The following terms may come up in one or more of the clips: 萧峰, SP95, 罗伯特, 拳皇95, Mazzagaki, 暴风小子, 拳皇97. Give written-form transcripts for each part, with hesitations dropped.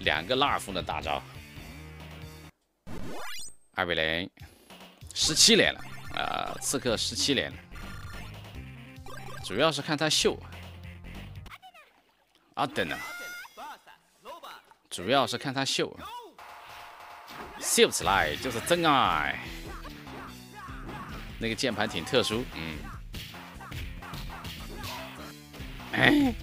两个纳夫的大招，2比0，17连了，刺客17连了，主要是看他秀啊，等等，主要是看他秀，秀起来就是真爱。那个键盘挺特殊，嗯，哎。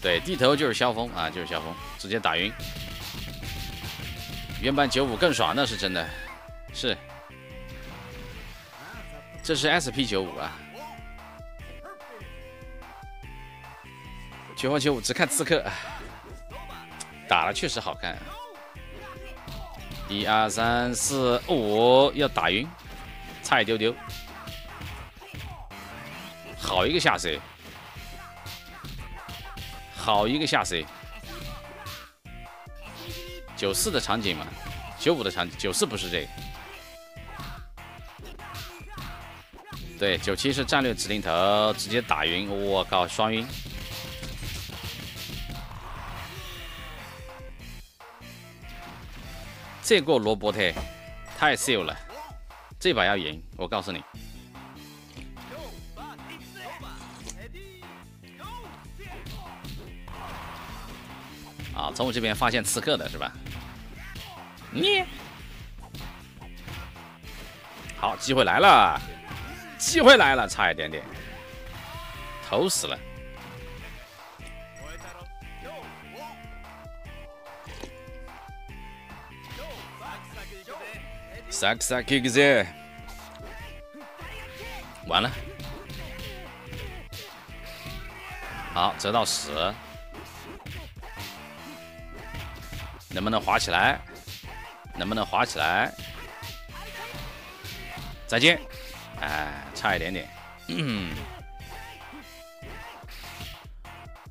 对，地头就是萧峰啊，就是萧峰，直接打晕。原版95更爽，那是真的，是。这是 SP95啊，拳皇95只看刺客，打了确实好看、啊。1、2、3、4、5，要打晕，菜丢丢，好一个下水。 好一个下 C， 94的场景嘛，95的场景，94不是这个，对，97是战略指令头，直接打晕，我靠，双晕，这个罗伯特太秀了，这把要赢，我告诉你。 啊，从我这边发现刺客的是吧？你好，机会来了，机会来了，差一点点，投死了。萨克 完了，好，折到10。 能不能滑起来？能不能滑起来？再见！哎，差一点点，嗯，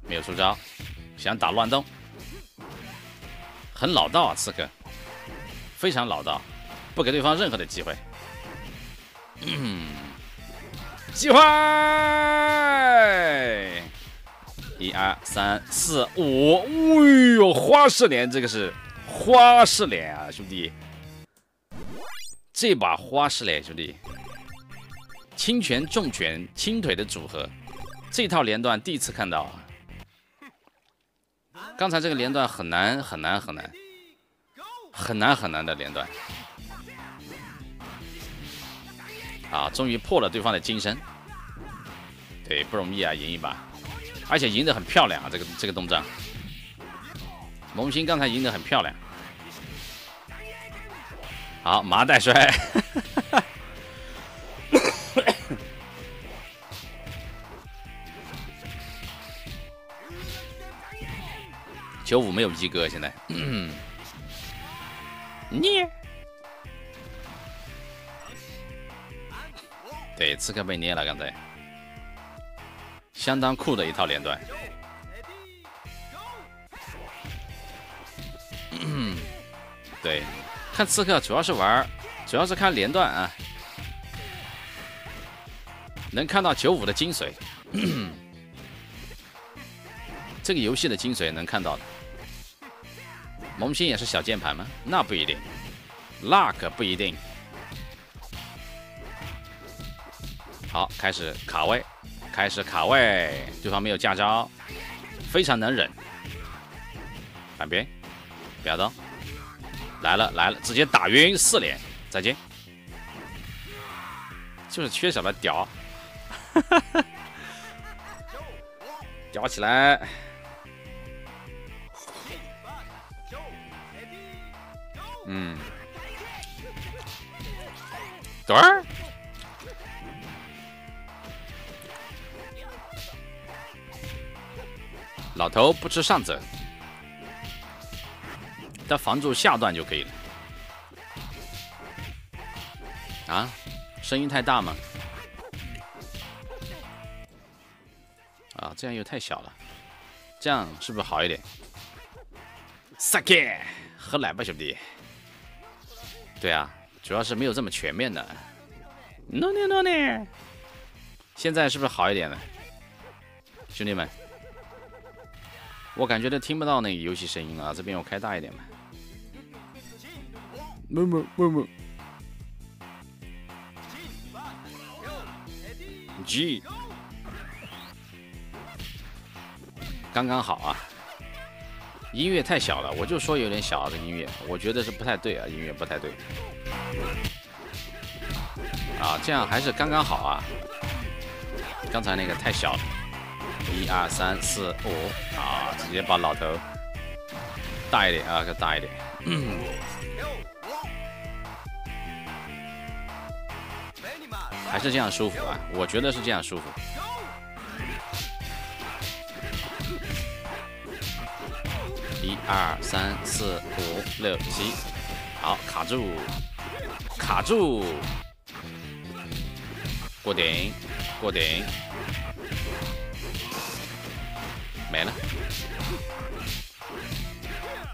没有出招，想打乱动，很老道啊，刺客，非常老道，不给对方任何的机会。嗯，机会！1、2、3、4、5，哎呦，花式连，这个是花式连啊，兄弟！这把花式连，兄弟，轻拳、重拳、轻腿的组合，这套连段第一次看到啊！刚才这个连段很难的连段，啊，终于破了对方的金身，对，不容易啊，赢一把。 而且赢得很漂亮啊！这个动作，萌新刚才赢得很漂亮。好，麻袋摔，95没有一哥现在。嗯，捏，对，刺客被捏了刚才。 相当酷的一套连段，对，看刺客主要是玩，主要是看连段啊，能看到95的精髓，这个游戏的精髓能看到的。萌新也是小键盘吗？那不一定，那可不一定。好，开始卡位。 开始卡位，对方没有架招，非常能忍。反边，表刀来了来了，直接打晕4连，再见。就是缺少了屌，屌起来。嗯，等儿。 老头不吃上者，他防住下段就可以了。啊，声音太大吗？啊，这样又太小了，这样是不是好一点？萨克，喝奶吧，兄弟。对啊，主要是没有这么全面的。No， 现在是不是好一点了，兄弟们？我感觉都听不到那个游戏声音啊，这边我开大一点吧。么 G， 刚刚好啊。音乐太小了，我就说有点小的音乐，我觉得是不太对啊，音乐不太对。啊，这样还是刚刚好啊。刚才那个太小了。1、2、3、4、5，啊，直接把老头大一点啊，再大一点。还是这样舒服啊，我觉得是这样舒服。1、2、3、4、5、6、7，好，卡住，卡住，过顶，过顶，没了。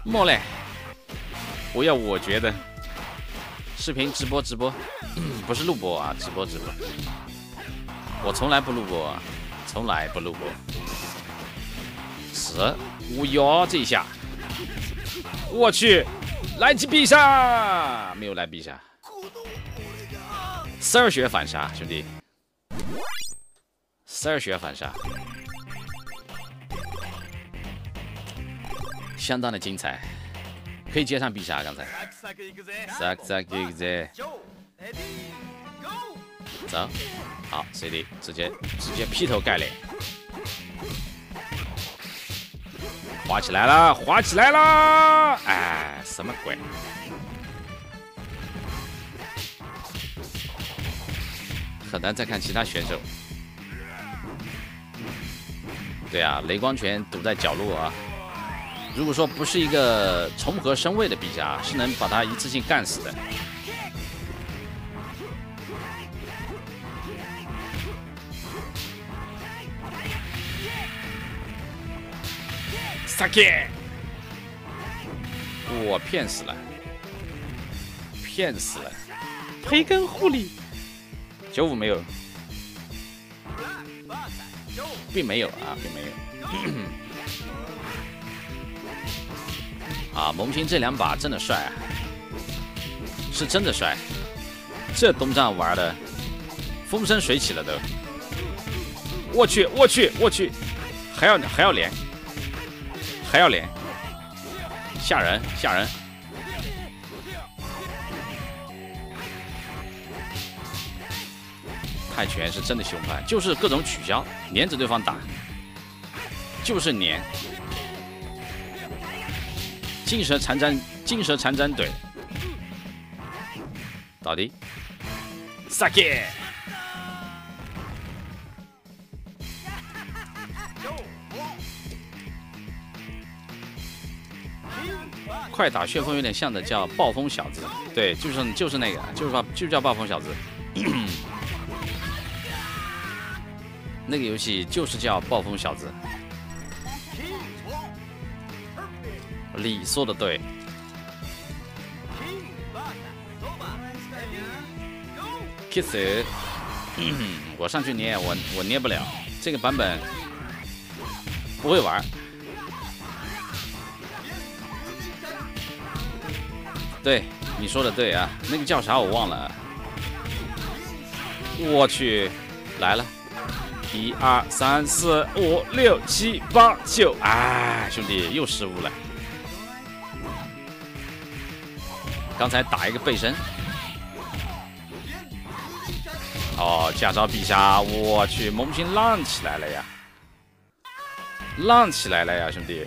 莫嘞，我觉得，视频直播。不是录播啊，直播。我从来不录播，死五幺这一下，我去，来击必杀，没有来必杀，12血反杀，兄弟，12血反杀，相当的精彩，可以接上必杀，刚才。走，好 ，CD 直接劈头盖脸，滑起来了，哎，什么鬼？很难再看其他选手。对啊，雷光拳堵在角落啊。如果说不是一个重合身位的必杀，是能把他一次性干死的。 Saki， 我骗死了，培根护理，95没有，并没有啊，啊，萌新这两把真的帅啊，是真的帅，这东战玩的风生水起了都，我去，还要连。 吓人泰拳是真的凶悍，就是各种取消，连着对方打，就是连。金蛇缠毡怼，倒地 ，Saki， 快打旋风有点像的叫暴风小子，对，就是那个，就叫暴风小子，那个游戏就是叫暴风小子。你说的对。Kiss， 我上去捏，我捏不了，这个版本不会玩。 对，你说的对啊，那个叫啥我忘了、啊。我去，来了，1、2、3、4、5、6、7、8、9，哎，兄弟又失误了。刚才打一个背身，哦，假招必杀，我去，萌新浪起来了呀，兄弟。